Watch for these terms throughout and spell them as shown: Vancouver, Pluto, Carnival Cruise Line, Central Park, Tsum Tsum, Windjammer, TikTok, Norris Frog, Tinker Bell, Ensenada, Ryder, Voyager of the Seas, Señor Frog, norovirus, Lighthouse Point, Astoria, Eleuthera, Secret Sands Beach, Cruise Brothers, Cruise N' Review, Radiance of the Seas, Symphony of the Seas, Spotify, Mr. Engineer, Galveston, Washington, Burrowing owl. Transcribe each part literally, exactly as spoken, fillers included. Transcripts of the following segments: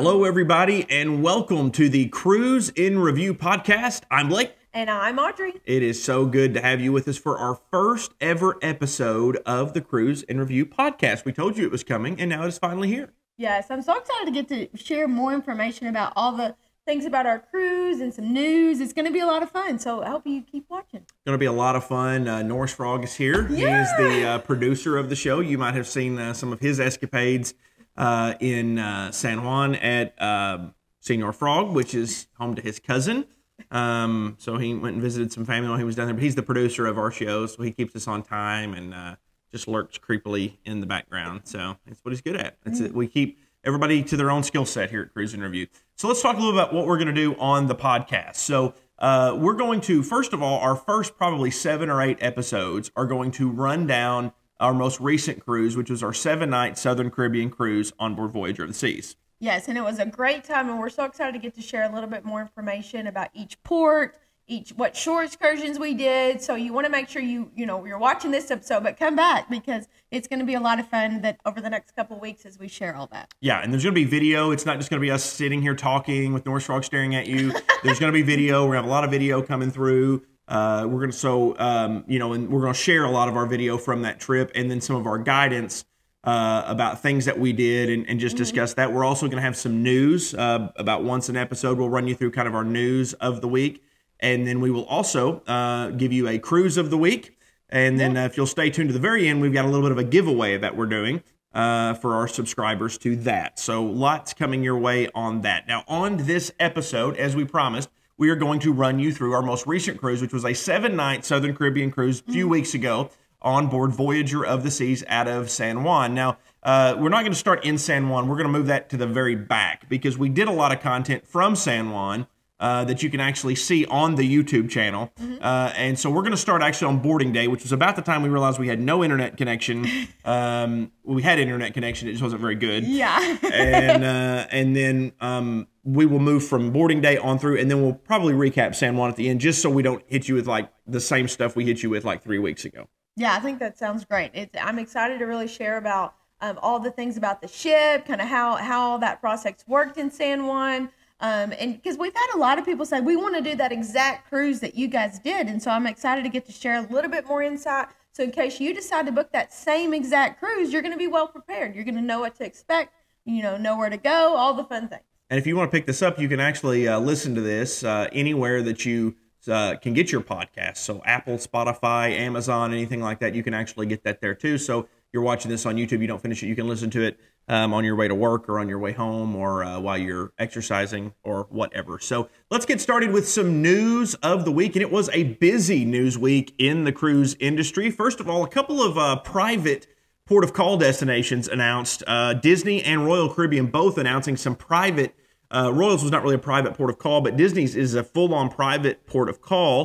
Hello, everybody, and welcome to the Cruise N' Review podcast. I'm Blake. And I'm Audrey. It is so good to have you with us for our first ever episode of the Cruise N' Review podcast. We told you it was coming, and now it is finally here. Yes, I'm so excited to get to share more information about all the things about our cruise and some news. It's going to be a lot of fun, so I hope you keep watching. It's going to be a lot of fun. Uh, Norris Frog is here. Yeah! He is the uh, producer of the show. You might have seen uh, some of his escapades uh, in uh, San Juan at uh, Señor Frog, which is home to his cousin. Um, so he went and visited some family while he was down there, but he's the producer of our show, so he keeps us on time and uh, just lurks creepily in the background. So that's what he's good at. That's it. We keep everybody to their own skill set here at Cruise N' Review. So let's talk a little about what we're going to do on the podcast. So uh, we're going to, first of all, our first probably seven or eight episodes are going to run down our most recent cruise, which was our seven-night Southern Caribbean cruise on board Voyager of the Seas. Yes, and it was a great time, and we're so excited to get to share a little bit more information about each port, each what shore excursions we did. So you want to make sure you, you know, you're watching this episode, but come back because it's going to be a lot of fun that over the next couple of weeks as we share all that. Yeah, and there's going to be video. It's not just going to be us sitting here talking with Norris Frog staring at you. There's going to be video. We're going to have a lot of video coming through. Uh, we're going to so um, you know, and we're going to share a lot of our video from that trip, and then some of our guidance Uh, about things that we did and, and just mm-hmm. discuss that. We're also going to have some news uh, about once an episode. We'll run you through kind of our news of the week. And then we will also uh, give you a cruise of the week. And then yeah. uh, if you'll stay tuned to the very end, we've got a little bit of a giveaway that we're doing uh, for our subscribers to that. So lots coming your way on that. Now on this episode, as we promised, we are going to run you through our most recent cruise, which was a seven-night Southern Caribbean cruise a few mm-hmm. weeks ago on board Voyager of the Seas out of San Juan. Now, uh, we're not going to start in San Juan. We're going to move that to the very back because we did a lot of content from San Juan uh, that you can actually see on the YouTube channel. Mm-hmm. uh, and so we're going to start actually on boarding day, which was about the time we realized we had no internet connection. Um, we had internet connection. It just wasn't very good. Yeah. and, uh, and then um, we will move from boarding day on through, and then we'll probably recap San Juan at the end just so we don't hit you with like the same stuff we hit you with like three weeks ago. Yeah, I think that sounds great. It's, I'm excited to really share about um, all the things about the ship, kind of how, how that process worked in San Juan. Um, and because we've had a lot of people say, we want to do that exact cruise that you guys did. And so I'm excited to get to share a little bit more insight. So in case you decide to book that same exact cruise, you're going to be well prepared. You're going to know what to expect, you know, know where to go, all the fun things. And if you want to pick this up, you can actually uh, listen to this uh, anywhere that you Uh, can get your podcast. So Apple, Spotify, Amazon, anything like that, you can actually get that there too. So you're watching this on YouTube, you don't finish it, you can listen to it um, on your way to work or on your way home or uh, while you're exercising or whatever. So let's get started with some news of the week. And it was a busy news week in the cruise industry. First of all, a couple of uh, private port of call destinations announced. Uh, Disney and Royal Caribbean both announcing some private Uh, Royals was not really a private port of call, but Disney's is a full-on private port of call.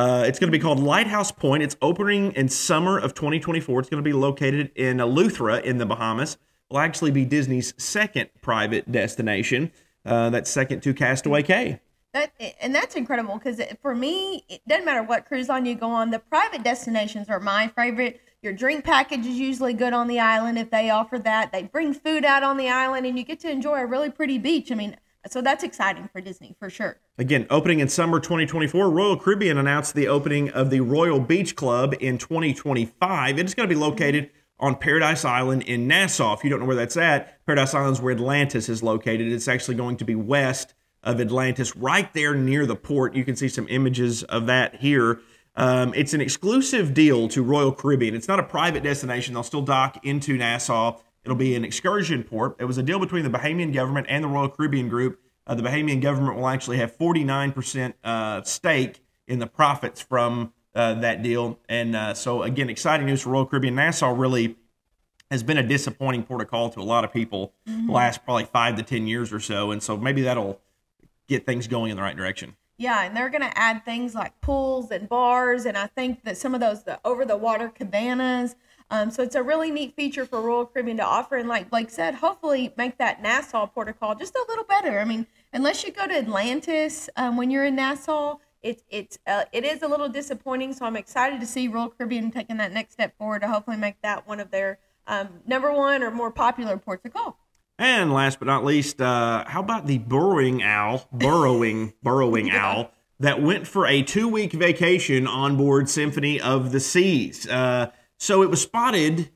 Uh, it's going to be called Lighthouse Point. It's opening in summer of twenty twenty-four. It's going to be located in Eleuthera in the Bahamas. It will actually be Disney's second private destination. Uh, that's second to Castaway Cay. That, and that's incredible because for me, it doesn't matter what cruise line you go on. The private destinations are my favorite. Your drink package is usually good on the island if they offer that. They bring food out on the island, and you get to enjoy a really pretty beach. I mean, so that's exciting for Disney, for sure. Again, opening in summer twenty twenty-four, Royal Caribbean announced the opening of the Royal Beach Club in twenty twenty-five. It's going to be located on Paradise Island in Nassau. If you don't know where that's at, Paradise Island is where Atlantis is located. It's actually going to be west of Atlantis, right there near the port. You can see some images of that here. Um, it's an exclusive deal to Royal Caribbean. It's not a private destination. They'll still dock into Nassau. It'll be an excursion port. It was a deal between the Bahamian government and the Royal Caribbean Group. Uh, the Bahamian government will actually have forty-nine percent uh, stake in the profits from uh, that deal. And uh, so, again, exciting news for Royal Caribbean. Nassau really has been a disappointing port of call to a lot of people mm-hmm. the last probably five to ten years or so. And so maybe that'll get things going in the right direction. Yeah, and they're going to add things like pools and bars, and I think that some of those the over-the-water cabanas. Um, so it's a really neat feature for Royal Caribbean to offer, and like Blake said, hopefully make that Nassau port of call just a little better. I mean, unless you go to Atlantis um, when you're in Nassau, it, it's, uh, it is a little disappointing, so I'm excited to see Royal Caribbean taking that next step forward to hopefully make that one of their um, number one or more popular ports of call. And last but not least, uh, how about the burrowing owl, burrowing, burrowing yeah. owl that went for a two-week vacation on board Symphony of the Seas. Uh, so it was spotted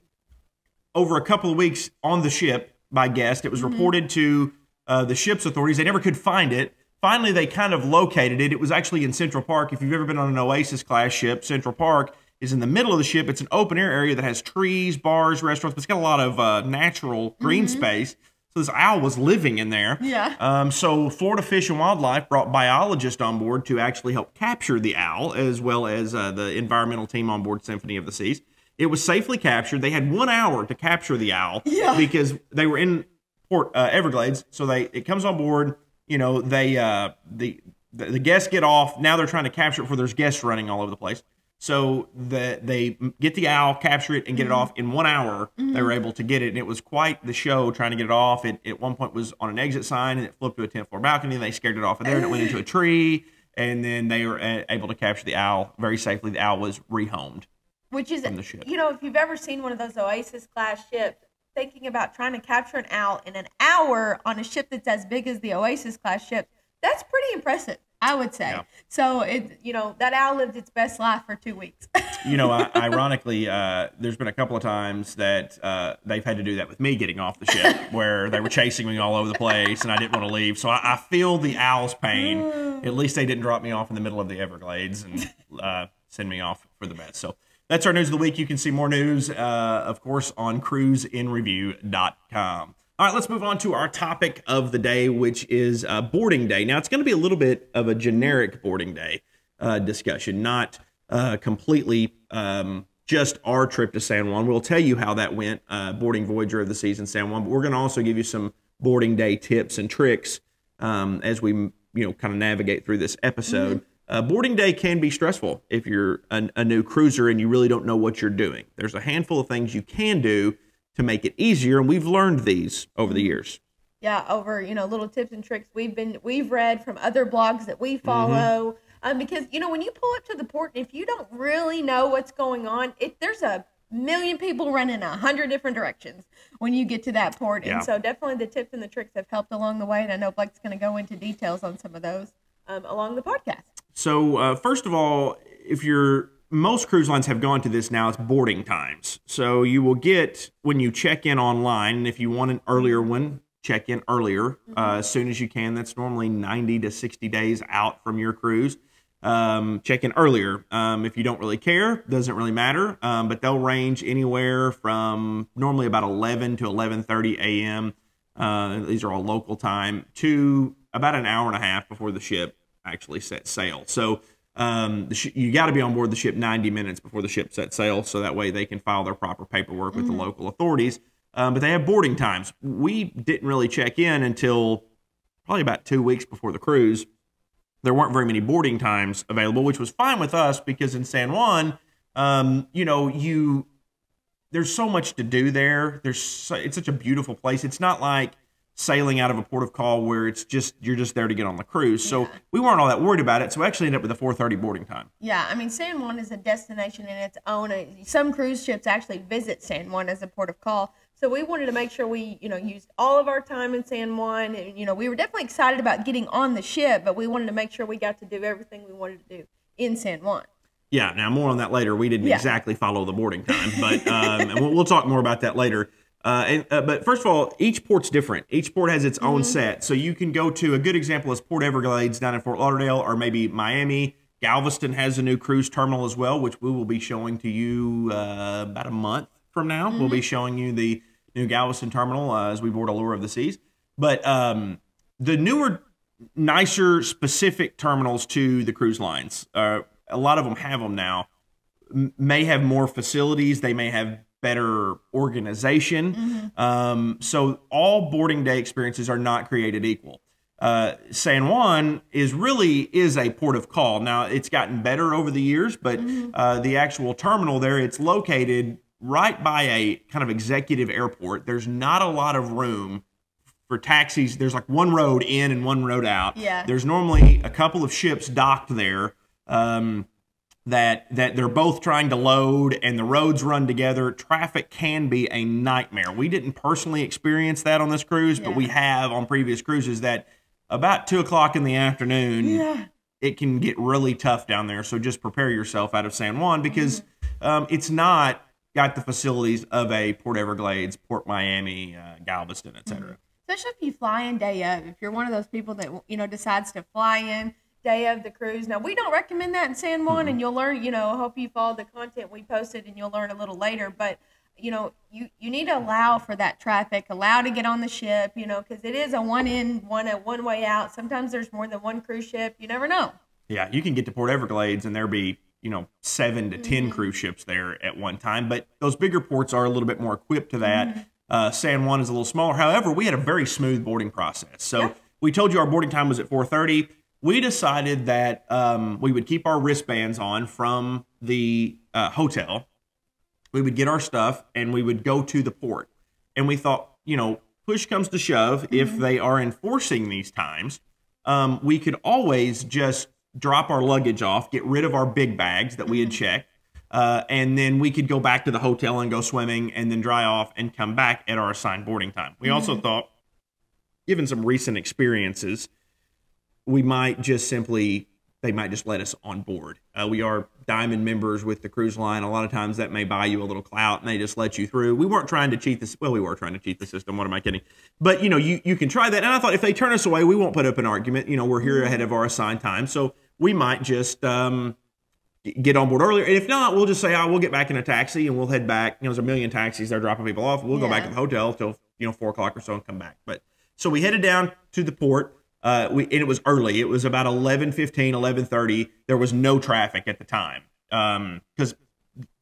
over a couple of weeks on the ship by guests. It was mm-hmm. reported to uh, the ship's authorities. They never could find it. Finally, they kind of located it. It was actually in Central Park. If you've ever been on an Oasis-class ship, Central Park is in the middle of the ship. It's an open-air area that has trees, bars, restaurants. But it's got a lot of uh, natural green mm-hmm. space. So this owl was living in there. Yeah. Um, so Florida Fish and Wildlife brought biologists on board to actually help capture the owl, as well as uh, the environmental team on board Symphony of the Seas. It was safely captured. They had one hour to capture the owl yeah. because they were in Port uh, Everglades. So they it comes on board. You know, they uh, the, the the guests get off. Now they're trying to capture it before there's guests running all over the place. So the, they get the owl, capture it, and get mm-hmm. it off. In one hour, mm-hmm. they were able to get it, and it was quite the show trying to get it off. It at one point was on an exit sign, and it flipped to a tenth floor balcony, and they scared it off of there, and it went into a tree, and then they were able to capture the owl very safely. The owl was rehomed Which is, from the ship. You know, if you've ever seen one of those Oasis-class ships, thinking about trying to capture an owl in an hour on a ship that's as big as the Oasis-class ship, that's pretty impressive, I would say. Yeah. So, it, you know, that owl lived its best life for two weeks. You know, I, ironically, uh, there's been a couple of times that uh, they've had to do that with me getting off the ship where they were chasing me all over the place and I didn't want to leave. So I, I feel the owl's pain. At least they didn't drop me off in the middle of the Everglades and uh, send me off for the best. So that's our news of the week. You can see more news, uh, of course, on cruise n review dot com. All right, let's move on to our topic of the day, which is uh, boarding day. Now, it's going to be a little bit of a generic boarding day uh, discussion, not uh, completely um, just our trip to San Juan. We'll tell you how that went, uh, boarding Voyager of the Seas in San Juan, but we're going to also give you some boarding day tips and tricks um, as we, you know, kind of navigate through this episode. Mm-hmm. Uh, boarding day can be stressful if you're an, a new cruiser and you really don't know what you're doing. There's a handful of things you can do to make it easier, and we've learned these over the years. Yeah, over, you know, little tips and tricks we've been we've read from other blogs that we follow. Mm-hmm. Um, because, you know, when you pull up to the port, and if you don't really know what's going on, it, there's a million people running a hundred different directions when you get to that port. Yeah. And so definitely the tips and the tricks have helped along the way, and I know Blake's going to go into details on some of those um, along the podcast. So, uh, first of all, if you're most cruise lines have gone to this now. It's boarding times. So you will get, when you check in online, and if you want an earlier one, check in earlier mm-hmm. uh, as soon as you can. That's normally ninety to sixty days out from your cruise. Um, check in earlier. Um, if you don't really care, doesn't really matter. Um, but they'll range anywhere from normally about eleven to eleven thirty a m Uh, these are all local time, to about an hour and a half before the ship actually sets sail. So Um, the sh you got to be on board the ship ninety minutes before the ship sets sail, so that way they can file their proper paperwork with mm-hmm. the local authorities. Um, but they have boarding times. We didn't really check in until probably about two weeks before the cruise. There weren't very many boarding times available, which was fine with us because in San Juan, um, you know, you there's so much to do there. There's so, it's such a beautiful place. It's not like sailing out of a port of call where it's just, you're just there to get on the cruise. So yeah. we weren't all that worried about it. So we actually ended up with a four thirty boarding time. Yeah. I mean, San Juan is a destination in its own. Some cruise ships actually visit San Juan as a port of call. So we wanted to make sure we, you know, used all of our time in San Juan. And, you know, we were definitely excited about getting on the ship, but we wanted to make sure we got to do everything we wanted to do in San Juan. Yeah. Now more on that later. We didn't yeah. exactly follow the boarding time, but um, and we'll, we'll talk more about that later. Uh, and, uh, but first of all, each port's different. Each port has its own mm-hmm. set. So you can go to, a good example is Port Everglades down in Fort Lauderdale, or maybe Miami. Galveston has a new cruise terminal as well, which we will be showing to you uh, about a month from now. Mm-hmm. We'll be showing you the new Galveston terminal uh, as we board Allure of the Seas. But um, the newer, nicer, specific terminals to the cruise lines, uh, a lot of them have them now, M- may have more facilities. They may have better organization. Mm-hmm. um, so all boarding day experiences are not created equal. Uh, San Juan is really is a port of call. Now, it's gotten better over the years, but mm-hmm. uh, the actual terminal there, it's located right by a kind of executive airport. There's not a lot of room for taxis. There's like one road in and one road out. Yeah. There's normally a couple of ships docked there. Um, that that they're both trying to load and the roads run together, traffic can be a nightmare. We didn't personally experience that on this cruise, yeah. but we have on previous cruises that about two o'clock in the afternoon, yeah. it can get really tough down there. So just prepare yourself out of San Juan, because mm-hmm. um, it's not got the facilities of a Port Everglades, Port Miami, uh, Galveston, et cetera. Mm-hmm. Especially if you fly in day of, if you're one of those people that, you know, decides to fly in day of the cruise. Now, we don't recommend that in San Juan, mm-hmm. and you'll learn, you know, hope you follow the content we posted and you'll learn a little later. But, you know, you, you need to allow for that traffic, allow to get on the ship, you know, because it is a one-in, one, a one-way out. Sometimes there's more than one cruise ship. You never know. Yeah, you can get to Port Everglades and there be, you know, seven to mm-hmm. ten cruise ships there at one time. But those bigger ports are a little bit more equipped to that. Mm-hmm. Uh, San Juan is a little smaller. However, we had a very smooth boarding process. So yeah. we told you our boarding time was at four thirty. We decided that um, we would keep our wristbands on from the uh, hotel. We would get our stuff, and we would go to the port. And we thought, you know, push comes to shove. Mm-hmm. If they are enforcing these times, um, we could always just drop our luggage off, get rid of our big bags that we had checked. Uh, and then we could go back to the hotel and go swimming and then dry off and come back at our assigned boarding time. We mm-hmm. also thought, given some recent experiences, we might just simply, they might just let us on board. Uh, we are Diamond members with the cruise line. A lot of times that may buy you a little clout and they just let you through. We weren't trying to cheat this. Well, we were trying to cheat the system. What am I kidding? But, you know, you, you can try that. And I thought if they turn us away, we won't put up an argument. You know, we're here ahead of our assigned time. So we might just... Um, get on board earlier. And if not, we'll just say, oh, we'll get back in a taxi and we'll head back. You know, there's a million taxis. They're dropping people off. We'll yeah. go back to the hotel till, you know, four o'clock or so and come back. But so we headed down to the port. Uh, we, and it was early. It was about eleven fifteen, eleven thirty. There was no traffic at the time. Um, because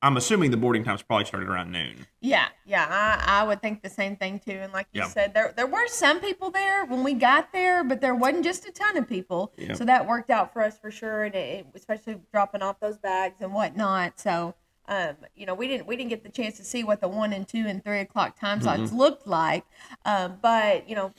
I'm assuming the boarding times probably started around noon. Yeah. Yeah. I, I would think the same thing too. And like you yeah. said, there, there were some people there when we got there, but there wasn't just a ton of people. Yeah. So that worked out for us for sure. And it, especially dropping off those bags and whatnot. So, um, you know, we didn't, we didn't get the chance to see what the one and two and three o'clock time slots mm-hmm. looked like. Um, but you know,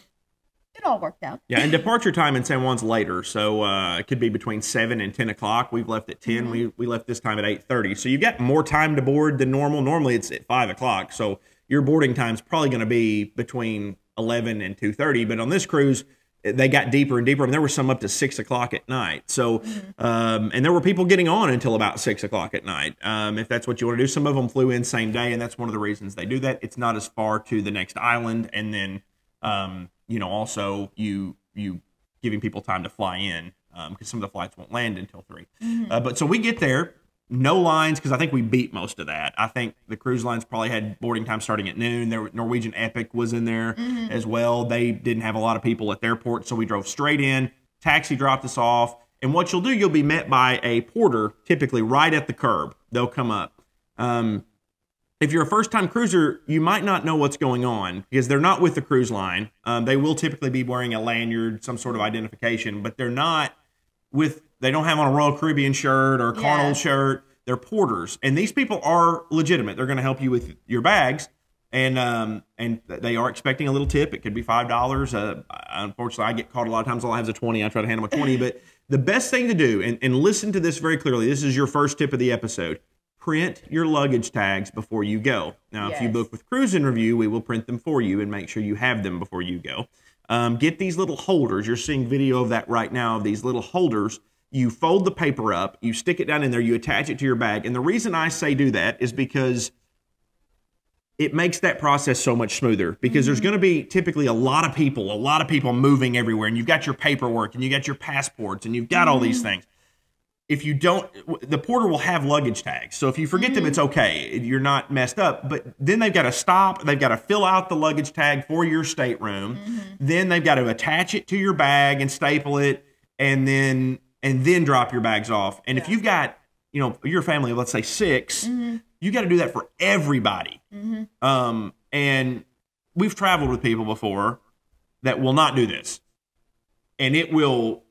it all worked out. Yeah, and departure time in San Juan's later, so uh, it could be between seven and ten o'clock. We've left at ten. Mm-hmm. We we left this time at eight thirty. So you've got more time to board than normal. Normally it's at five o'clock, so your boarding time's probably going to be between eleven and two thirty. But on this cruise, they got deeper and deeper, and there were some up to six o'clock at night. So, mm-hmm. um, and there were people getting on until about six o'clock at night, um, if that's what you want to do. Some of them flew in same day, and that's one of the reasons they do that. It's not as far to the next island, and then... Um, you know, also you you giving people time to fly in because um, some of the flights won't land until three. Mm-hmm. uh, but so we get there, no lines, because I think we beat most of that. I think the cruise lines probably had boarding time starting at noon. There, Norwegian Epic was in there mm-hmm. as well. They didn't have a lot of people at their port, so we drove straight in. Taxi dropped us off, and what you'll do, you'll be met by a porter, typically right at the curb. They'll come up. Um, If you're a first-time cruiser, you might not know what's going on because they're not with the cruise line. Um, they will typically be wearing a lanyard, some sort of identification, but they're not with, they don't have on a Royal Caribbean shirt or a Carnival yeah. shirt. They're porters, and these people are legitimate. They're going to help you with your bags, and um, and they are expecting a little tip. It could be five dollars. Uh, unfortunately, I get caught a lot of times. All I have is a twenty. I try to hand them a twenty, but the best thing to do, and, and listen to this very clearly, this is your first tip of the episode. Print your luggage tags before you go. Now, yes. if you book with Cruise N' Review, we will print them for you and make sure you have them before you go. Um, get these little holders. You're seeing video of that right now, of these little holders. You fold the paper up, you stick it down in there, you attach it to your bag. And the reason I say do that is because it makes that process so much smoother, because mm-hmm. there's going to be typically a lot of people, a lot of people moving everywhere, and you've got your paperwork, and you've got your passports, and you've got mm-hmm. all these things. If you don't, the porter will have luggage tags. So if you forget mm-hmm. them, it's okay. You're not messed up. But then they've got to stop. They've got to fill out the luggage tag for your stateroom. Mm-hmm. Then they've got to attach it to your bag and staple it, and then and then drop your bags off. And yeah. if you've got, you know, your family of, let's say, six, mm-hmm. you got to do that for everybody. Mm-hmm. Um, and we've traveled with people before that will not do this, and it will.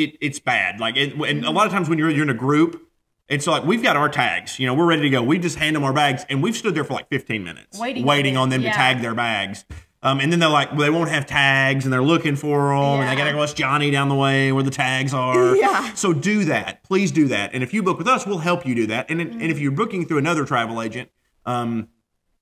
It, it's bad. Like, it, and a lot of times when you're, you're in a group, it's like, we've got our tags, you know, we're ready to go. We just hand them our bags, and we've stood there for like fifteen minutes waiting, waiting on them yeah. to tag their bags. Um, and then they're like, well, they won't have tags, and they're looking for them, yeah. and they got to go ask Johnny down the way where the tags are. Yeah. So do that. Please do that. And if you book with us, we'll help you do that. And, mm-hmm. and if you're booking through another travel agent, um,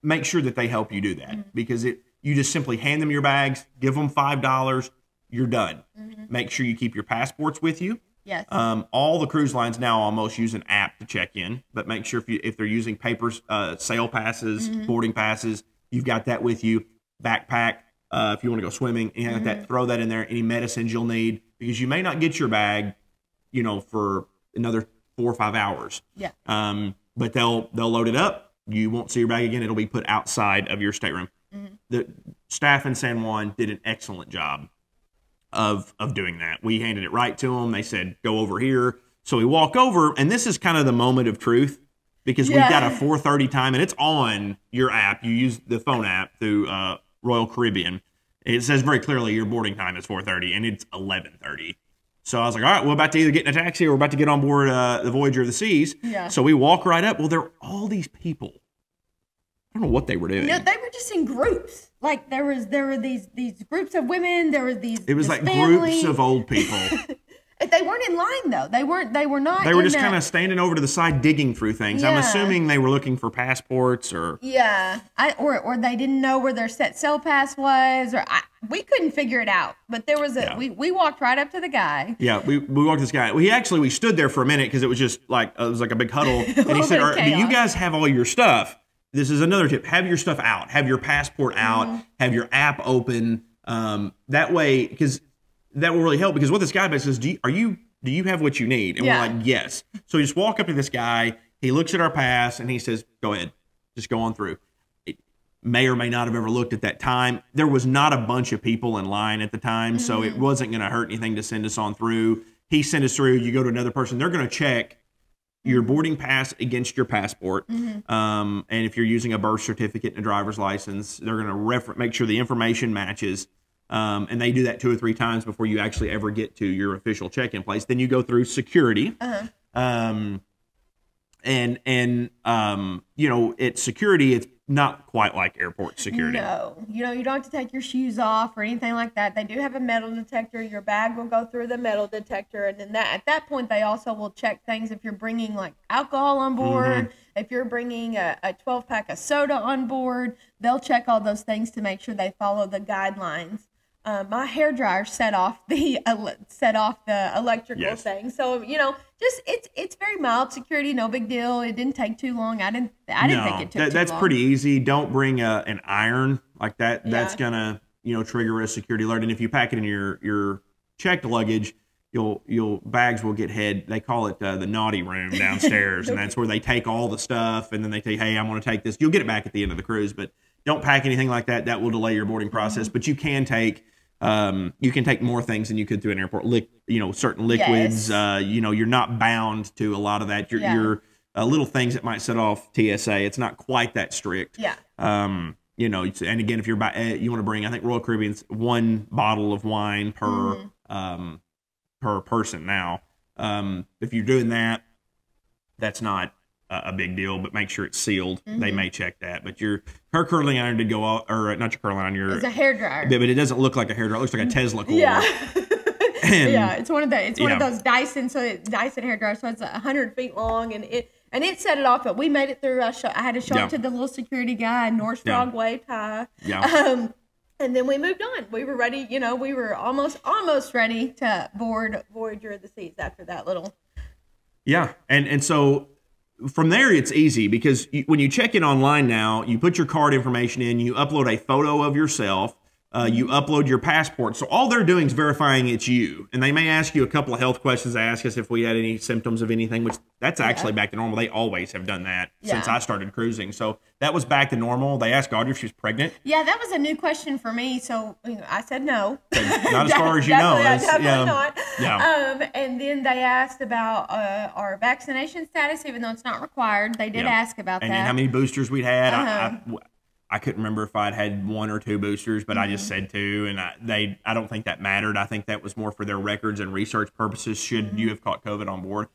make sure that they help you do that. Mm-hmm. Because it you just simply hand them your bags, give them five dollars, you're done. Mm-hmm. Make sure you keep your passports with you. Yes. Um, all the cruise lines now almost use an app to check in, but make sure if, you, if they're using paper uh, sail passes, mm-hmm. boarding passes, you've got that with you. Backpack, uh, if you want to go swimming, anything mm-hmm. like that, throw that in there. Any medicines you'll need, because you may not get your bag, you know, for another four or five hours. Yeah. Um, but they'll they'll load it up. You won't see your bag again. It'll be put outside of your stateroom. Mm-hmm. The staff in San Juan did an excellent job of of doing that. We handed it right to them. They said, "Go over here." So we walk over, and this is kind of the moment of truth. Because yeah. we've got a four thirty time, and it's on your app. You use the phone app through uh, Royal Caribbean. It says very clearly your boarding time is four thirty, and it's eleven thirty. So I was like, all right, we're about to either get in a taxi or we're about to get on board uh, the Voyager of the Seas. Yeah. So we walk right up. Well, there are all these people. I don't know what they were doing. No, they were just in groups. Like there was, there were these these groups of women. There were these. It was like family. Groups of old people. They weren't in line though. They weren't. They were not. They were just kind of standing over to the side, digging through things. Yeah. I'm assuming they were looking for passports or yeah, I, or or they didn't know where their set sail pass was, or I, we couldn't figure it out. But there was a yeah. we we walked right up to the guy. Yeah, we we walked to this guy. He actually we stood there for a minute because it was just like it was like a big huddle, and he said, "Are, do you guys have all your stuff?" This is another tip: have your stuff out, have your passport out, mm-hmm. have your app open. Um, that way, because. That will really help because what this guy basically says, do you, are you, do you have what you need? And yeah. we're like, yes. So you just walk up to this guy. He looks at our pass and he says, go ahead. Just go on through. It may or may not have ever looked at that time. There was not a bunch of people in line at the time. Mm-hmm. So it wasn't going to hurt anything to send us on through. He sent us through. You go to another person. They're going to check your boarding pass against your passport. Mm-hmm. Um, and if you're using a birth certificate and a driver's license, they're going to refer- make sure the information matches. Um, and they do that two or three times before you actually ever get to your official check-in place. Then you go through security. Uh-huh. Um, and, and um, you know, at security, it's not quite like airport security. No. You know, you don't have to take your shoes off or anything like that. They do have a metal detector. Your bag will go through the metal detector. And then that, at that point, they also will check things if you're bringing, like, alcohol on board. Mm-hmm. If you're bringing a twelve-pack of soda on board, they'll check all those things to make sure they follow the guidelines. Uh, my hairdryer set off the uh, set off the electrical yes. thing, so you know, just it's it's very mild security, no big deal. It didn't take too long. I didn't I didn't no, think it took that, too that's long. That's pretty easy. Don't bring a, an iron like that. Yeah. That's gonna you know trigger a security alert. And if you pack it in your your checked luggage, you'll you'll bags will get head. They call it uh, the naughty room downstairs, and that's where they take all the stuff, and then they say, hey, I'm gonna take this. You'll get it back at the end of the cruise, but don't pack anything like that. That will delay your boarding process. Mm-hmm. But you can take. Um, you can take more things than you could through an airport. Lick, you know, certain liquids. Yes. Uh, you know, you're not bound to a lot of that. You're, yeah. you're uh, little things that might set off T S A. It's not quite that strict. Yeah. Um, you know, and again, if you're by, you want to bring, I think Royal Caribbean's one bottle of wine per mm-hmm. um per person now. Um, if you're doing that, that's not a, a big deal. But make sure it's sealed. Mm-hmm. They may check that. But your her curling iron did go out, or not your curling iron. Your it's a hairdryer. But it doesn't look like a hairdryer. It looks like a Tesla cord. Yeah, and, yeah. It's one of the it's one know. of those Dyson so it, Dyson hairdryer. So it's a hundred feet long, and it and it set it off. But we made it through. I, show, I had to show yeah. it to the little security guy. Norris Frog yeah. waved high. Yeah. Um, and then we moved on. We were ready. You know, we were almost almost ready to board Voyager of the Seas after that little. Yeah, and and so. From there, it's easy because you, when you check in online now, you put your card information in, you upload a photo of yourself, uh, you upload your passport. So all they're doing is verifying it's you. And they may ask you a couple of health questions. They ask us if we had any symptoms of anything, which that's actually yeah. back to normal. They always have done that yeah. since I started cruising. So that was back to normal. They asked Audrey if she was pregnant. Yeah, that was a new question for me. So you know, I said no. Not as far as you know. Definitely yeah. not. Yeah. Um, and then they asked about uh, our vaccination status, even though it's not required. They did yeah. ask about and that. And how many boosters we'd had. Uh-huh. I, I, I couldn't remember if I'd had one or two boosters, but mm-hmm. I just said two, and I, they I don't think that mattered. I think that was more for their records and research purposes should mm-hmm. you have caught COVID on board.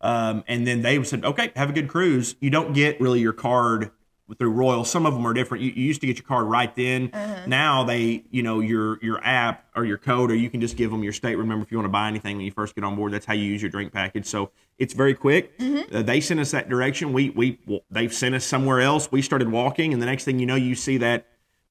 Um, and then they said, okay, have a good cruise. You don't get really your card through Royal. Some of them are different. You, you used to get your card right then. Uh-huh. Now they, you know, your your app or your code, or you can just give them your stateroom number if you want to buy anything when you first get on board. That's how you use your drink package. So it's very quick. Mm-hmm. Uh, they sent us that direction. We we well, they've sent us somewhere else. We started walking, and the next thing you know, you see that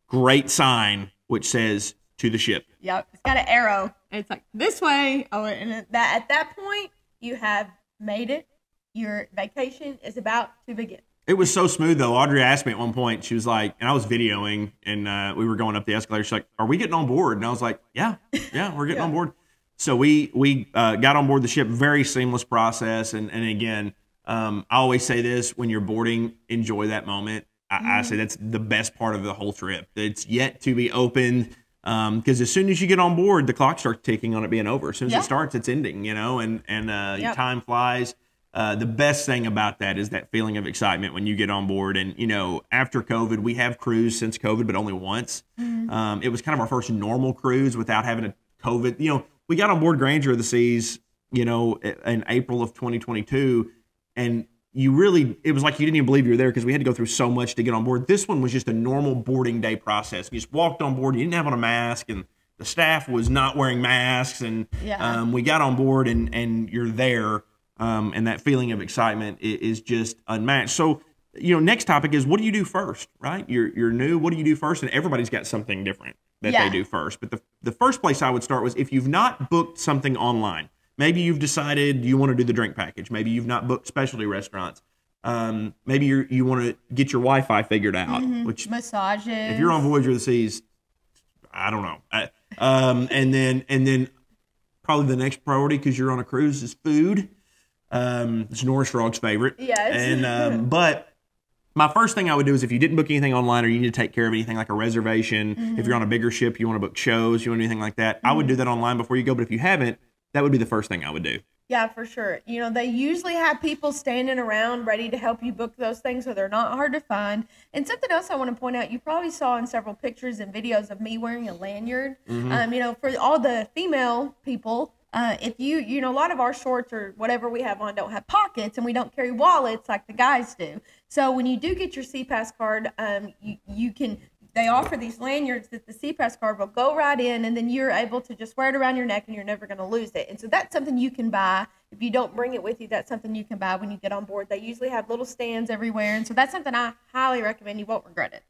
great sign which says to the ship. Yep, it's got an arrow. It's like this way. Oh, and that at that point you have made it. Your vacation is about to begin. It was so smooth, though. Audrey asked me at one point, she was like, and I was videoing, and uh, we were going up the escalator. She's like, are we getting on board? And I was like, yeah, yeah, we're getting yeah. on board. So we we uh, got on board the ship, very seamless process. And, and again, um, I always say this, when you're boarding, enjoy that moment. I, mm. I say that's the best part of the whole trip. It's yet to be opened, because um, as soon as you get on board, the clock starts ticking on it being over. As soon as yeah. it starts, it's ending, you know, and, and uh, yep. time flies. Uh, the best thing about that is that feeling of excitement when you get on board. And, you know, after COVID, we have cruised since COVID, but only once. Mm-hmm. um, it was kind of our first normal cruise without having a COVID. You know, we got on board Granger of the Seas, you know, in April of twenty twenty-two. And you really, it was like you didn't even believe you were there, because we had to go through so much to get on board. This one was just a normal boarding day process. You just walked on board. You didn't have on a mask, and the staff was not wearing masks. And yeah. um, we got on board, and, and you're there. Um, and that feeling of excitement is just unmatched. So, you know, next topic is, what do you do first, right? You're, you're new. What do you do first? And everybody's got something different that yeah. they do first. But the, the first place I would start was, if you've not booked something online, maybe you've decided you want to do the drink package. Maybe you've not booked specialty restaurants. Um, maybe you're, you want to get your Wi-Fi figured out. Mm-hmm. Which massages. If you're on Voyager of the Seas, I don't know. I, um, and then and then probably the next priority, because you're on a cruise, is food. Um, it's Norris Frog's favorite. Yes. And, um, but my first thing I would do is, if you didn't book anything online, or you need to take care of anything like a reservation, mm-hmm. if you're on a bigger ship, you want to book shows, you want anything like that, mm-hmm. I would do that online before you go. But if you haven't, that would be the first thing I would do. Yeah, for sure. You know, they usually have people standing around ready to help you book those things, so they're not hard to find. And something else I want to point out, you probably saw in several pictures and videos of me wearing a lanyard. Mm-hmm. Um, you know, for all the female people, Uh, if you, you know, a lot of our shorts or whatever we have on don't have pockets, and we don't carry wallets like the guys do. So when you do get your SeaPass card, um, you, you can, they offer these lanyards that the SeaPass card will go right in, and then you're able to just wear it around your neck, and you're never going to lose it. And so that's something you can buy. If you don't bring it with you, that's something you can buy when you get on board. They usually have little stands everywhere. And so that's something I highly recommend. You won't regret it.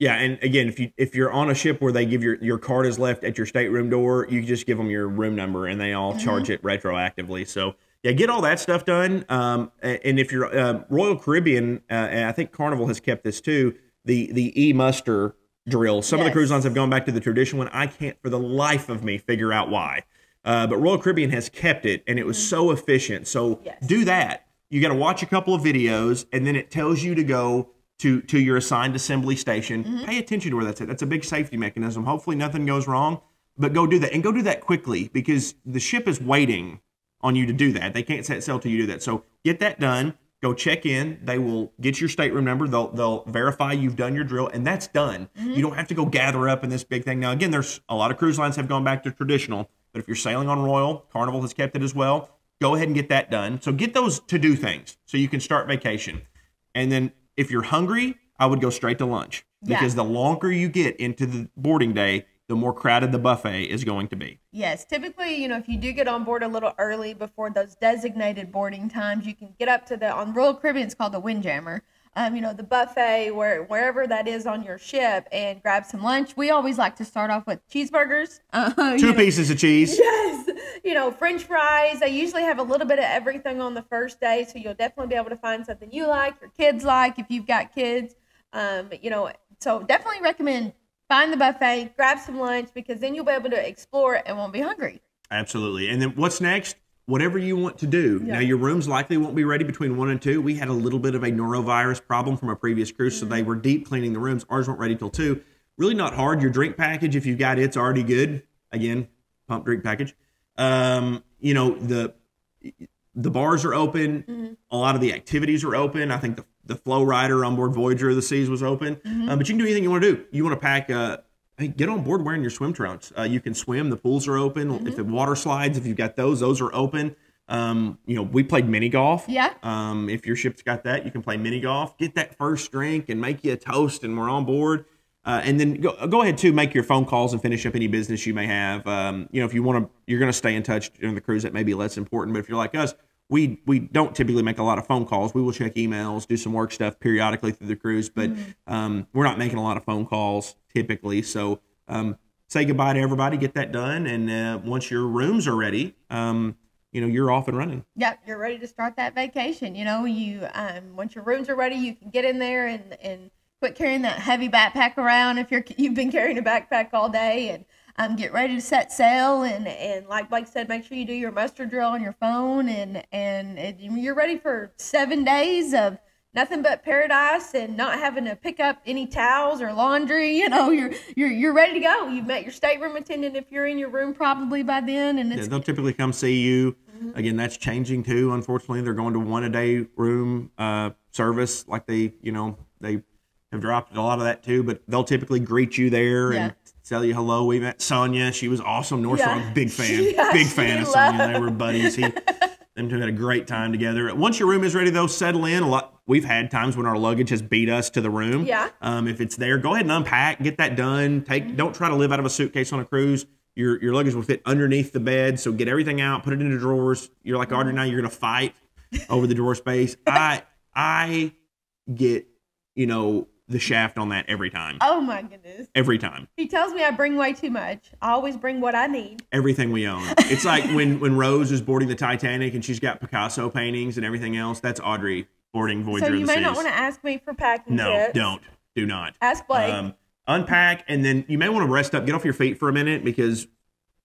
Yeah, and again, if you if you're on a ship where they give your your card is left at your stateroom door, you just give them your room number, and they all mm-hmm. charge it retroactively. So yeah, get all that stuff done. Um, and if you're uh, Royal Caribbean, uh, and I think Carnival has kept this too, the the e-muster drill. Some yes. of the cruise lines have gone back to the traditional one. I can't for the life of me figure out why, uh, but Royal Caribbean has kept it, and it was mm-hmm. so efficient. So yes. do that. You got to watch a couple of videos, and then it tells you to go to to your assigned assembly station. Mm-hmm. Pay attention to where that's at. That's a big safety mechanism. Hopefully nothing goes wrong, but go do that. And go do that quickly, because the ship is waiting on you to do that. They can't set sail till you do that. So get that done. Go check in. They will get your stateroom number. They'll they'll verify you've done your drill, and that's done. Mm-hmm. You don't have to go gather up in this big thing. Now, again, there's a lot of cruise lines have gone back to traditional, but if you're sailing on Royal, Carnival has kept it as well. Go ahead and get that done. So get those to-do things so you can start vacation. And then if you're hungry, I would go straight to lunch, because yeah. the longer you get into the boarding day, the more crowded the buffet is going to be. Yes. Typically, you know, if you do get on board a little early before those designated boarding times, you can get up to the, on Royal Caribbean, it's called the Windjammer. Um, you know, the buffet, where wherever that is on your ship, and grab some lunch. We always like to start off with cheeseburgers. Uh, Two pieces know. of cheese. Yes. You know, French fries. They usually have a little bit of everything on the first day, so you'll definitely be able to find something you like, your kids like, if you've got kids. Um, you know, so definitely recommend find the buffet, grab some lunch, because then you'll be able to explore and won't be hungry. Absolutely. And then what's next? Whatever you want to do. Yeah. Now, your rooms likely won't be ready between one and two. We had a little bit of a norovirus problem from a previous cruise, mm-hmm. so they were deep cleaning the rooms. Ours weren't ready till two. Really not hard. Your drink package, if you got it, it's already good. Again, pump drink package. Um, you know, the the bars are open. Mm-hmm. A lot of the activities are open. I think the, the Flow Rider on board Voyager of the Seas was open. Mm-hmm. uh, but you can do anything you want to do. You want to pack a Hey, get on board wearing your swim trunks. Uh, you can swim. The pools are open. Mm-hmm. If the water slides, if you've got those, those are open. Um, you know, we played mini golf. Yeah. Um, if your ship's got that, you can play mini golf. Get that first drink and make you a toast, and we're on board. Uh, and then go go ahead too, make your phone calls and finish up any business you may have. Um, you know, if you want to, you're going to stay in touch during the cruise. That may be less important, but if you're like us, we we don't typically make a lot of phone calls. We will check emails, do some work stuff periodically through the cruise, but mm-hmm. um, we're not making a lot of phone calls typically. So um, say goodbye to everybody, get that done, and uh, once your rooms are ready, um, you know, you're off and running. Yep, you're ready to start that vacation. You know, you um, once your rooms are ready, you can get in there and and. Quit carrying that heavy backpack around if you're you've been carrying a backpack all day, and um, get ready to set sail, and and like Blake said, make sure you do your muster drill on your phone, and and it, you're ready for seven days of nothing but paradise and not having to pick up any towels or laundry. You know, you're you're you're ready to go. You've met your stateroom attendant if you're in your room probably by then, and it's, yeah, they'll typically come see you. Mm-hmm. Again, that's changing too. Unfortunately, they're going to one a day room uh, service, like they you know they. Have dropped a lot of that too, but they'll typically greet you there yeah. and tell you hello. We met Sonia. She was awesome. Norris Frog, yeah. big fan, yeah, big fan of loved. Sonia. They were buddies. He, them two had a great time together. Once your room is ready though, settle in. A lot. We've had times when our luggage has beat us to the room. Yeah. Um, if it's there, go ahead and unpack, get that done. Take, mm-hmm. don't try to live out of a suitcase on a cruise. Your, your luggage will fit underneath the bed. So get everything out, put it into drawers. You're like Audrey now, you're going to fight over the drawer space. I, I get, you know, the shaft on that every time. Oh my goodness. Every time. He tells me I bring way too much. I always bring what I need. Everything we own. It's like when, when Rose is boarding the Titanic and she's got Picasso paintings and everything else, that's Audrey boarding Voyager of the Seas. So you may not want to ask me for packing No, tips. don't. Do not. Ask Blake. Um, unpack, and then you may want to rest up, get off your feet for a minute, because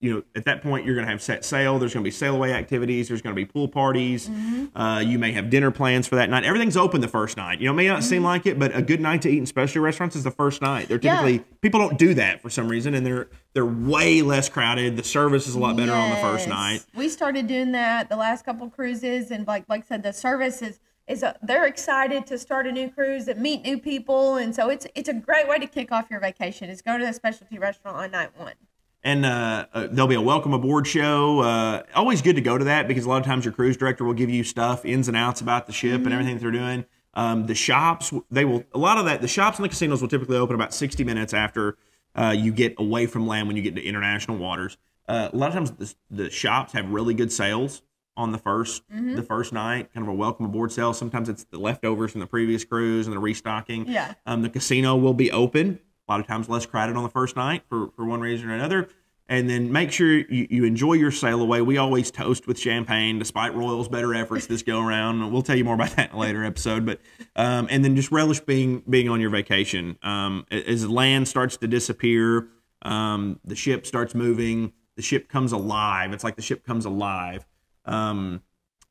you know, at that point, you're going to have set sail. There's going to be sail away activities. There's going to be pool parties. Mm-hmm. uh, you may have dinner plans for that night. Everything's open the first night. You know, it may not mm-hmm. seem like it, but a good night to eat in specialty restaurants is the first night. They're typically, yeah. people don't do that for some reason, and they're they're way less crowded. The service is a lot better yes. on the first night. We started doing that the last couple cruises, and like Blake said, the service is, is a, they're excited to start a new cruise and meet new people, and so it's, it's a great way to kick off your vacation is go to the specialty restaurant on night one. And uh, uh, there'll be a welcome aboard show. Uh, always good to go to that, because a lot of times your cruise director will give you stuff, ins and outs about the ship mm-hmm. and everything that they're doing. Um, the shops, they will, a lot of that, the shops and the casinos will typically open about sixty minutes after uh, you get away from land when you get to international waters. Uh, a lot of times the, the shops have really good sales on the first mm-hmm. the first night, kind of a welcome aboard sale. Sometimes it's the leftovers from the previous cruise and the restocking. Yeah. Um, the casino will be open. A lot of times less crowded on the first night for, for one reason or another. And then make sure you, you enjoy your sail away. We always toast with champagne, despite Royal's better efforts this go around. We'll tell you more about that in a later episode. But um, and then just relish being being on your vacation. Um, as land starts to disappear, um, the ship starts moving. The ship comes alive. It's like the ship comes alive. Um,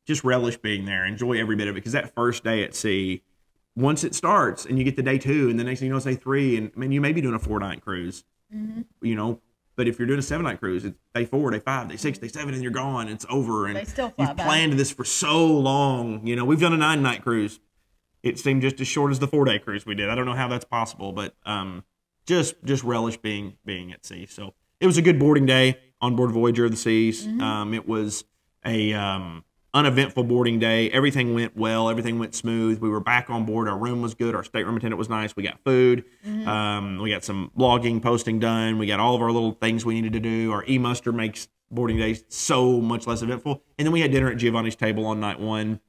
just relish being there. Enjoy every bit of it, because that first day at sea, once it starts and you get to day two, and the next thing you know, it's day three, and I mean, you may be doing a four-night cruise, mm-hmm. you know, but if you're doing a seven-night cruise, it's day four, day five, day six, day seven, and you're gone. It's over, and they still fly you've back. Planned this for so long. You know, we've done a nine-night cruise. It seemed just as short as the four-day cruise we did. I don't know how that's possible, but um, just just relish being being at sea. So it was a good boarding day on board Voyager of the Seas. Mm-hmm. Um, it was a... Um, uneventful boarding day. Everything went well. Everything went smooth. We were back on board. Our room was good. Our stateroom attendant was nice. We got food. Mm-hmm. um, we got some blogging, posting done. We got all of our little things we needed to do. Our e-muster makes boarding days so much less eventful. And then we had dinner at Giovanni's Table on night one.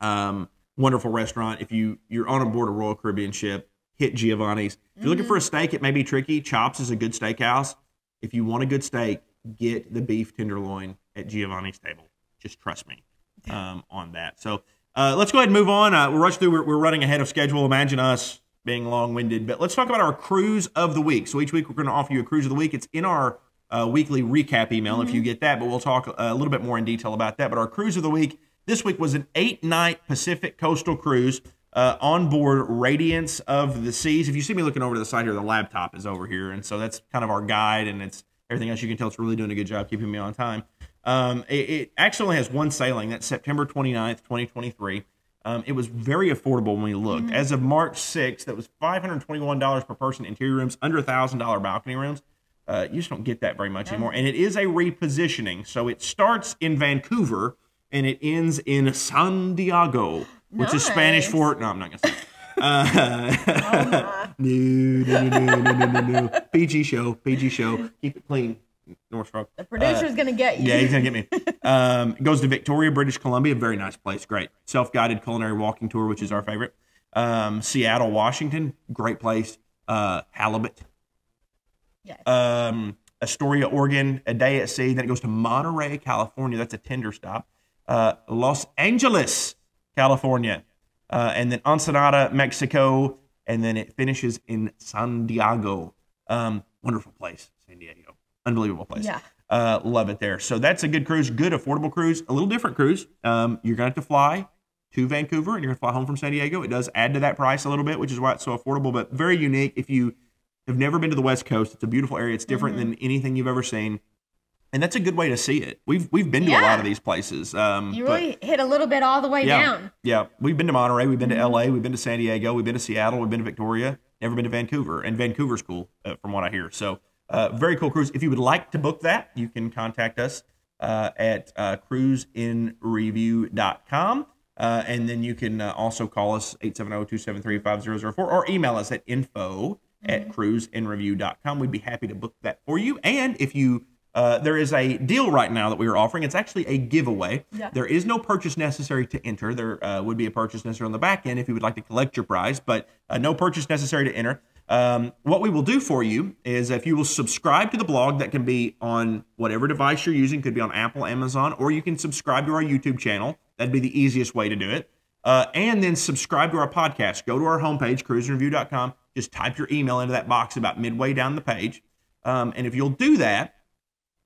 Um, wonderful restaurant. If you, you're on board a Royal Caribbean ship, hit Giovanni's. If you're mm-hmm. looking for a steak, it may be tricky. Chops is a good steakhouse. If you want a good steak, get the beef tenderloin at Giovanni's Table. Just trust me um, on that. So uh, let's go ahead and move on. Uh, we'll rush through. We're, we're running ahead of schedule. Imagine us being long-winded. But let's talk about our cruise of the week. So each week we're going to offer you a cruise of the week. It's in our uh, weekly recap email mm-hmm. if you get that. But we'll talk a little bit more in detail about that. But our cruise of the week this week was an eight-night Pacific coastal cruise uh, on board Radiance of the Seas. If you see me looking over to the side here, the laptop is over here. And so that's kind of our guide. And it's everything else you can tell. It's really doing a good job keeping me on time. Um, it, it actually only has one sailing. That's September twenty-ninth, twenty twenty-three. Um, it was very affordable when we looked. Mm-hmm. As of March sixth, that was five hundred twenty-one dollars per person, interior rooms, under one thousand dollar balcony rooms. Uh, you just don't get that very much anymore. And it is a repositioning. So it starts in Vancouver and it ends in San Diego, which nice. Is Spanish for... No, I'm not going to say it. Uh, uh-huh. no, no, no, no, no, no, no. P G show, P G show. Keep it clean. Norris Frog. The producer's uh, going to get you. Yeah, he's going to get me. Um, it goes to Victoria, British Columbia. Very nice place. Great. Self-guided culinary walking tour, which is our favorite. Um, Seattle, Washington. Great place. Uh, Halibut. Yes. Um, Astoria, Oregon. A day at sea. Then it goes to Monterey, California. That's a tender stop. Uh, Los Angeles, California. Uh, and then Ensenada, Mexico. And then it finishes in San Diego. Um, wonderful place, San Diego. Unbelievable place. Yeah. Uh, love it there. So that's a good cruise, good affordable cruise, a little different cruise. Um, you're going to have to fly to Vancouver and you're going to fly home from San Diego. It does add to that price a little bit, which is why it's so affordable, but very unique. If you have never been to the West Coast, it's a beautiful area. It's different mm-hmm. than anything you've ever seen. And that's a good way to see it. We've we've been to yeah. a lot of these places. Um, you really but, hit a little bit all the way yeah, down. Yeah, we've been to Monterey, we've been to L A, we've been to San Diego, we've been to Seattle, we've been to Victoria, never been to Vancouver. And Vancouver's cool, uh, from what I hear. So uh, very cool cruise. If you would like to book that, you can contact us uh, at uh, cruise in review dot com. Uh, and then you can uh, also call us eight seven zero, two seven three, five zero zero four or email us at info mm-hmm. at cruise in review dot com. We'd be happy to book that for you. And if you... Uh, there is a deal right now that we are offering. It's actually a giveaway. Yeah. There is no purchase necessary to enter. There uh, would be a purchase necessary on the back end if you would like to collect your prize, but uh, no purchase necessary to enter. Um, what we will do for you is if you will subscribe to the blog, that can be on whatever device you're using, could be on Apple, Amazon, or you can subscribe to our YouTube channel. That'd be the easiest way to do it. Uh, and then subscribe to our podcast. Go to our homepage, cruise in review dot com. Just type your email into that box about midway down the page. Um, and if you'll do that,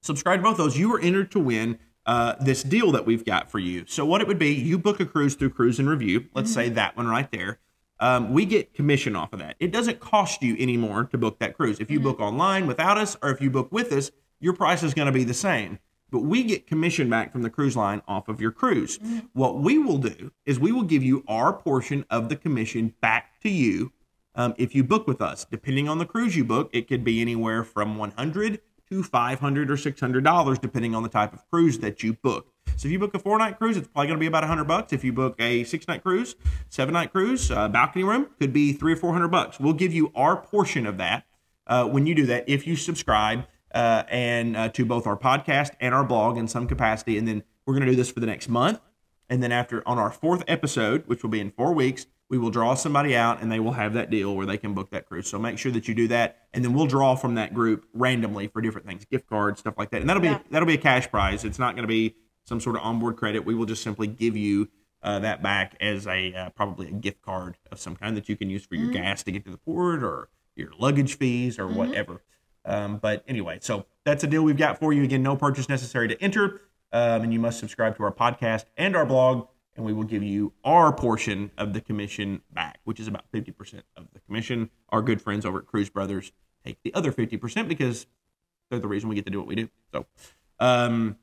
subscribe to both those, you are entered to win uh, this deal that we've got for you. So what it would be, you book a cruise through Cruise N' Review. Let's mm-hmm. say that one right there. Um, we get commission off of that. It doesn't cost you any more to book that cruise. If you mm-hmm. book online without us or if you book with us, your price is going to be the same. But we get commission back from the cruise line off of your cruise. Mm-hmm. What we will do is we will give you our portion of the commission back to you um, if you book with us. Depending on the cruise you book, it could be anywhere from one hundred dollars to five hundred dollars or six hundred dollars, depending on the type of cruise that you book. So if you book a four-night cruise, it's probably going to be about one hundred bucks. If you book a six-night cruise, seven-night cruise, uh, balcony room, could be three or four hundred bucks. We'll give you our portion of that uh, when you do that, if you subscribe uh, and uh, to both our podcast and our blog in some capacity. And then we're going to do this for the next month. And then after, on our fourth episode, which will be in four weeks, we will draw somebody out, and they will have that deal where they can book that cruise. So make sure that you do that, and then we'll draw from that group randomly for different things, gift cards, stuff like that. And that'll be yeah. that'll be a cash prize. It's not going to be some sort of onboard credit. We will just simply give you uh, that back as a uh, probably a gift card of some kind that you can use for your mm-hmm. gas to get to the port or your luggage fees or mm-hmm. whatever. Um, but anyway, so that's a deal we've got for you. Again, no purchase necessary to enter, um, and you must subscribe to our podcast and our blog. And we will give you our portion of the commission back, which is about fifty percent of the commission. Our good friends over at Cruise Brothers take the other fifty percent because they're the reason we get to do what we do. So, um,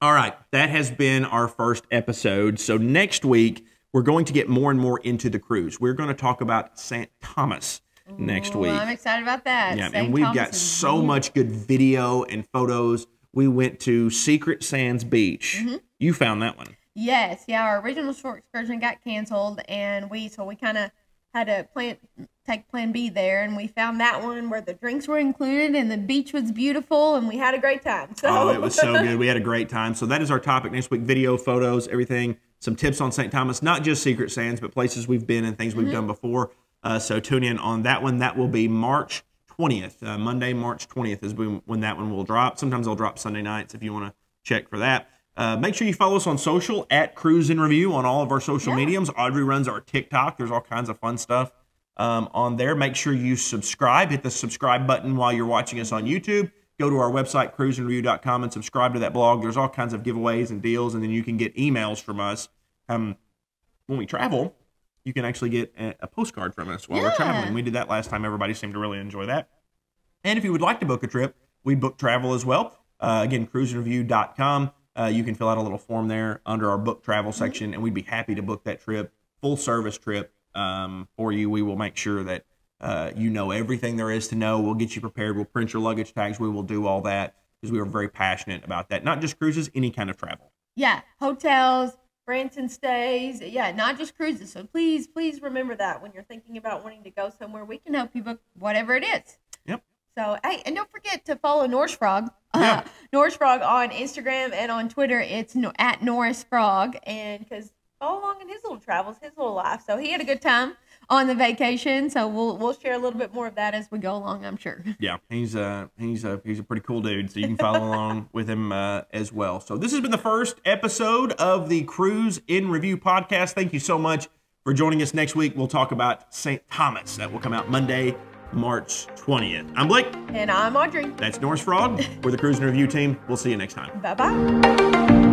all right, that has been our first episode. So next week, we're going to get more and more into the cruise. We're going to talk about Saint Thomas next Ooh, week. I'm excited about that. Yeah, Saint and we've Thomas got so beautiful. Much good video and photos. We went to Secret Sands Beach. Mm-hmm. You found that one. Yes, yeah, our original short excursion got canceled, and we so we kind of had to plan take plan B there, and we found that one where the drinks were included, and the beach was beautiful, and we had a great time. So. Oh, it was so good. We had a great time. So that is our topic next week, video, photos, everything, some tips on Saint Thomas, not just Secret Sands, but places we've been and things we've mm-hmm. done before. Uh, so tune in on that one. That will be March twentieth, uh, Monday, March twentieth is when that one will drop. Sometimes they'll drop Sunday nights if you want to check for that. Uh, make sure you follow us on social at Cruise N' Review on all of our social yeah. mediums. Audrey runs our TikTok. There's all kinds of fun stuff um, on there. Make sure you subscribe. Hit the subscribe button while you're watching us on YouTube. Go to our website, cruise in review dot com, and subscribe to that blog. There's all kinds of giveaways and deals, and then you can get emails from us. Um, when we travel, you can actually get a, a postcard from us while yeah. we're traveling. We did that last time. Everybody seemed to really enjoy that. And if you would like to book a trip, we book travel as well. Uh, again, cruise in review dot com. Uh, you can fill out a little form there under our book travel section, and we'd be happy to book that trip, full service trip um, for you. We will make sure that uh, you know everything there is to know. We'll get you prepared. We'll print your luggage tags. We will do all that because we are very passionate about that. Not just cruises, any kind of travel. Yeah, hotels, Branson stays. Yeah, not just cruises. So please, please remember that when you're thinking about wanting to go somewhere. We can help you book whatever it is. Yep. So, hey, and don't forget to follow Norris Frog. Yeah. Uh, Norris Frog on Instagram and on Twitter. It's no, at Norris Frog. And because follow along in his little travels, his little life. So he had a good time on the vacation, so we'll we'll share a little bit more of that as we go along, I'm sure. Yeah, he's a he's a he's a pretty cool dude, so you can follow along with him uh, as well. So this has been the first episode of the Cruise in Review podcast. Thank you so much for joining us. Next week we'll talk about Saint Thomas. That will come out Monday, March twentieth. I'm Blake, and I'm Audrey. That's Norris Frog. We're the Cruise in Review team. We'll see you next time. Bye bye.